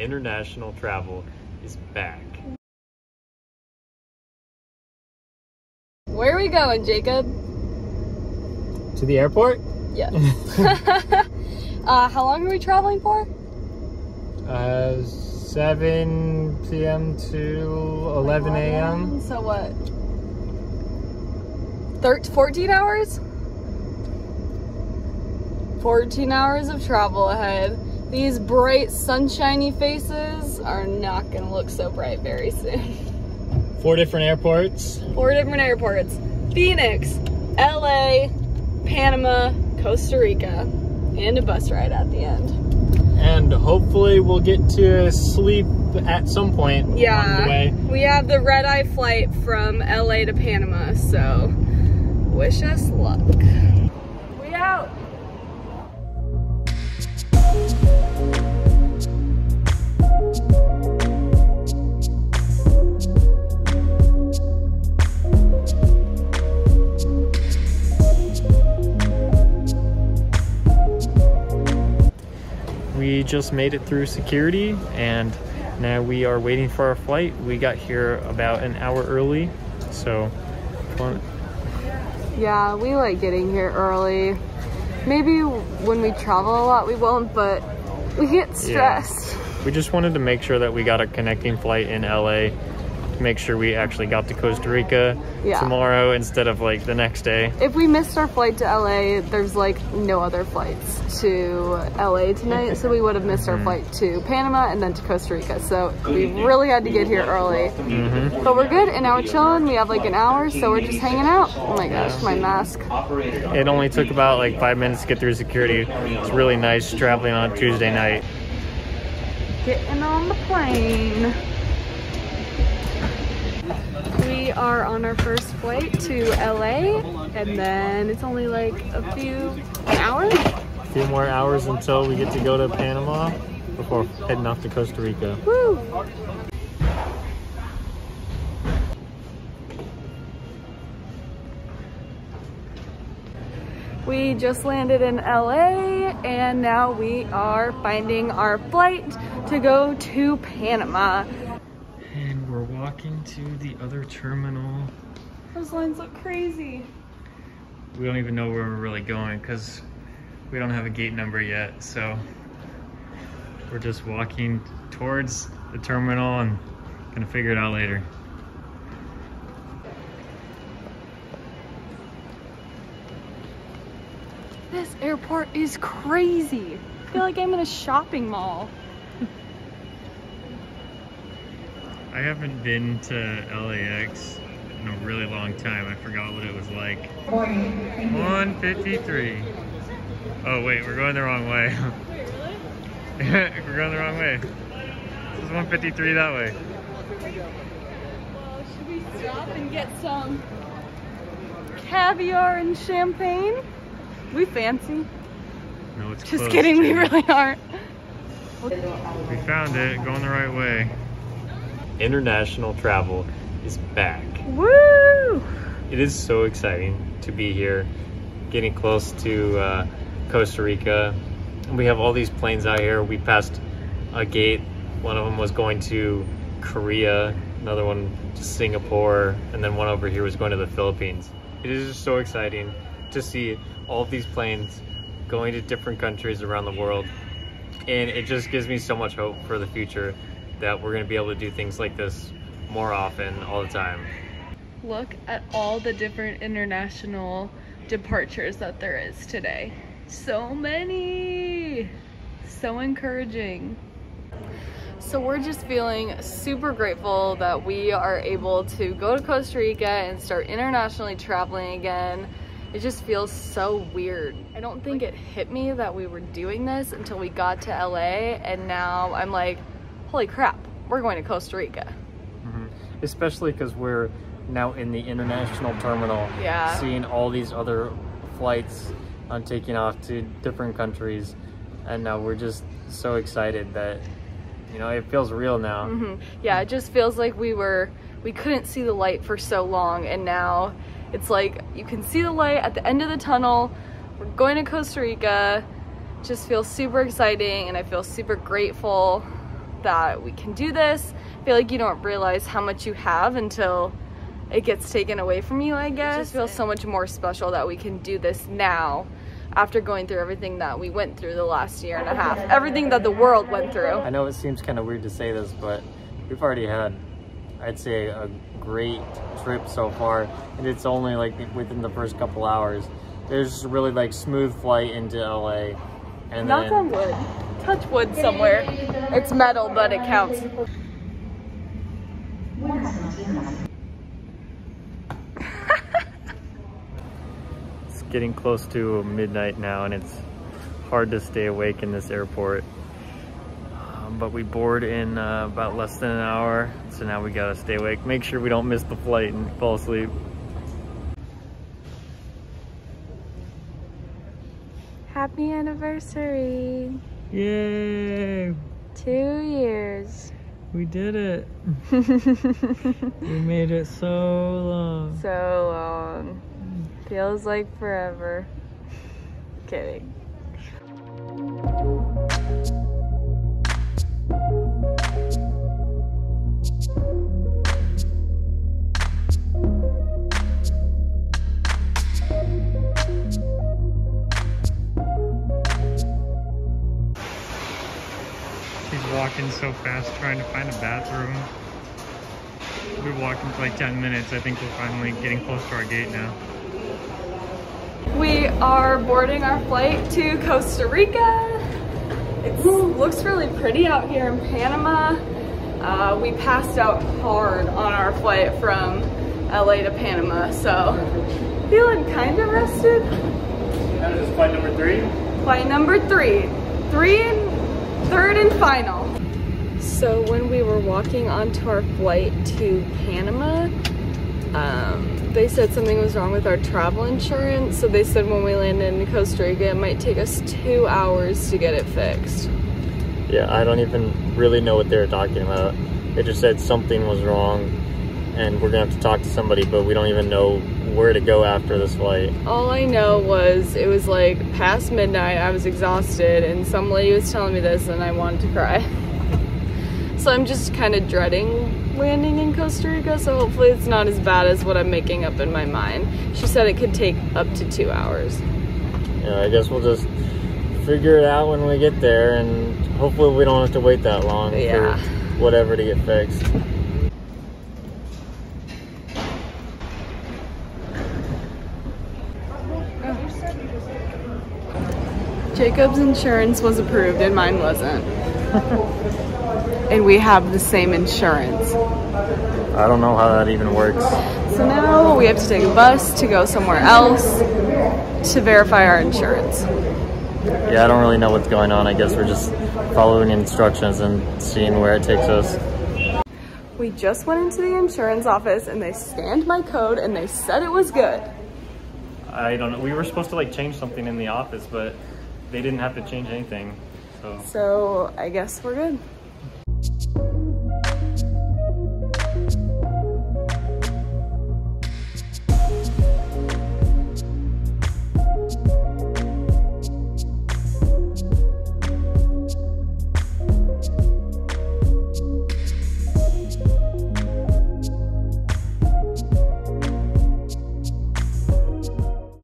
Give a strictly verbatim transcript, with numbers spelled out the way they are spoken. International travel is back. Where are we going, Jacob? To the airport? Yes. uh, how long are we traveling for? Uh, seven p m to eleven a m So what? thirteen, fourteen hours? fourteen hours of travel ahead. These bright, sunshiny faces are not gonna look so bright very soon. Four different airports. Four different airports. Phoenix, L A, Panama, Costa Rica, and a bus ride at the end. And hopefully we'll get to sleep at some point. Yeah, along the way. We have the red-eye flight from L A to Panama, so wish us luck. We out. We just made it through security and now we are waiting for our flight. We got here about an hour early, so fun. Yeah, we like getting here early. Maybe when we travel a lot we won't, but we get stressed. Yeah. We just wanted to make sure that we got a connecting flight in L A to make sure we actually got to Costa Rica yeah. tomorrow instead of like the next day. If we missed our flight to L A, there's like no other flights to L A tonight, so we would have missed our flight to Panama and then to Costa Rica. So we really had to get here early. Mm-hmm. But we're good and now we're chilling. We have like an hour, so we're just hanging out. Oh my gosh, my mask. It only took about like five minutes to get through security. It's really nice traveling on a Tuesday night. Getting on the plane. We are on our first flight to L A, and then it's only like a few hours. A few more hours until we get to go to Panama before heading off to Costa Rica. Woo! We just landed in L A, and now we are finding our flight to go to Panama. We're walking to the other terminal. Those lines look crazy. We don't even know where we're really going because we don't have a gate number yet. So we're just walking towards the terminal and gonna figure it out later. This airport is crazy. I feel like I'm in a shopping mall. I haven't been to L A X in a really long time. I forgot what it was like. one fifty-three. Oh wait, we're going the wrong way. Wait, really? We're going the wrong way. This is one fifty-three that way. Well, should we stop and get some caviar and champagne? We fancy. No, it's close. Just kidding, we really aren't. We found it, going the right way. International travel is back. Woo! It is so exciting to be here, getting close to uh, Costa Rica. And we have all these planes out here. We passed a gate. One of them was going to Korea, another one to Singapore, and then one over here was going to the Philippines. It is just so exciting to see all of these planes going to different countries around the world. And it just gives me so much hope for the future that we're gonna be able to do things like this more often, all the time. Look at all the different international departures that there is today. So many, so encouraging. So we're just feeling super grateful that we are able to go to Costa Rica and start internationally traveling again. It just feels so weird. I don't think it hit me that we were doing this until we got to L A, and now I'm like, holy crap, we're going to Costa Rica. Mm-hmm. Especially because we're now in the international terminal, yeah. seeing all these other flights on taking off to different countries. And now we're just so excited that, you know, it feels real now. Mm-hmm. Yeah, it just feels like we were, we couldn't see the light for so long. And now it's like, you can see the light at the end of the tunnel. We're going to Costa Rica. Just feels super exciting and I feel super grateful. that we can do this. I feel like you don't realize how much you have until it gets taken away from you, I guess. It just feels so much more special that we can do this now after going through everything that we went through the last year and a half. Everything that the world went through. I know it seems kind of weird to say this, but we've already had, I'd say, a great trip so far. And it's only like within the first couple hours. There's just really like smooth flight into L A. And knock then, on wood. Touch wood somewhere. It's metal, but it counts. It's getting close to midnight now, and it's hard to stay awake in this airport. Um, but we board in uh, about less than an hour, so now we gotta stay awake. Make sure we don't miss the flight and fall asleep. Happy anniversary! Yay! Two years. We did it. We made it so long. So long. Feels like forever. Kidding. Walking so fast, trying to find a bathroom. We've been walking for like ten minutes. I think we're finally getting close to our gate now. We are boarding our flight to Costa Rica. It looks really pretty out here in Panama. Uh, we passed out hard on our flight from L A to Panama, so feeling kind of rested. That is flight number three? Flight number three. Three and third and final. So when we were walking onto our flight to Panama, um, they said something was wrong with our travel insurance. So they said when we landed in Costa Rica, it might take us two hours to get it fixed. Yeah, I don't even really know what they were talking about. They just said something was wrong and we're gonna have to talk to somebody, but we don't even know where to go after this flight. All I know was it was like past midnight, I was exhausted, and some lady was telling me this and I wanted to cry. So I'm just kind of dreading landing in Costa Rica, so hopefully it's not as bad as what I'm making up in my mind. She said it could take up to two hours. Yeah, I guess we'll just figure it out when we get there, and hopefully we don't have to wait that long yeah. for whatever to get fixed. Jacob's insurance was approved and mine wasn't. And we have the same insurance. I don't know how that even works. So now we have to take a bus to go somewhere else to verify our insurance. Yeah, I don't really know what's going on. I guess we're just following instructions and seeing where it takes us. We just went into the insurance office and they scanned my code and they said it was good. I don't know. We were supposed to like change something in the office, but they didn't have to change anything, so. So I guess we're good.